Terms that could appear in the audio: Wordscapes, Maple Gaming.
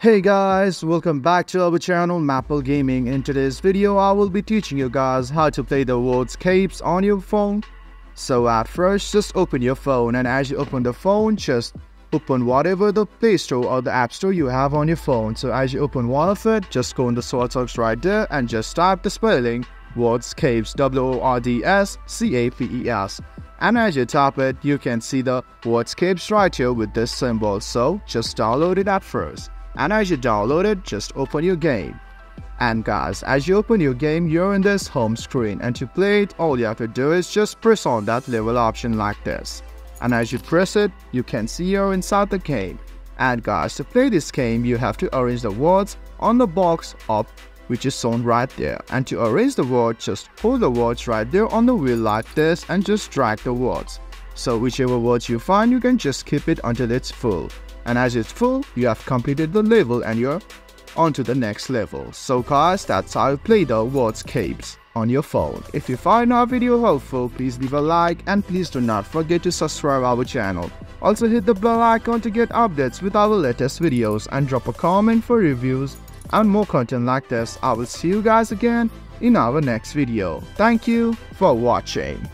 Hey guys, welcome back to our channel Maple Gaming. In today's video, I will be teaching you guys how to play the Wordscapes on your phone. So at first, just open your phone, and as you open the phone, just open whatever the Play Store or the App Store you have on your phone. So as you open one of it, just go in the search box right there and just type the spelling Wordscapes, W-O-R-D-S-C-A-P-E-S. And as you tap it, you can see the Wordscapes right here with this symbol. So just download it at first. And as you download it, just open your game. And guys, as you open your game, you're in this home screen. And to play it, all you have to do is just press on that level option like this. And as you press it, you can see you're inside the game. And guys, to play this game, you have to arrange the words on the box up, which is shown right there. And to arrange the words, just hold the words right there on the wheel like this and just drag the words. So whichever words you find, you can just keep it until it's full. And as it's full, you have completed the level and you're on to the next level. So guys, that's how you play the Wordscapes on your phone. If you find our video helpful, please leave a like and please do not forget to subscribe our channel. Also hit the bell icon to get updates with our latest videos and drop a comment for reviews and more content like this. I will see you guys again in our next video. Thank you for watching.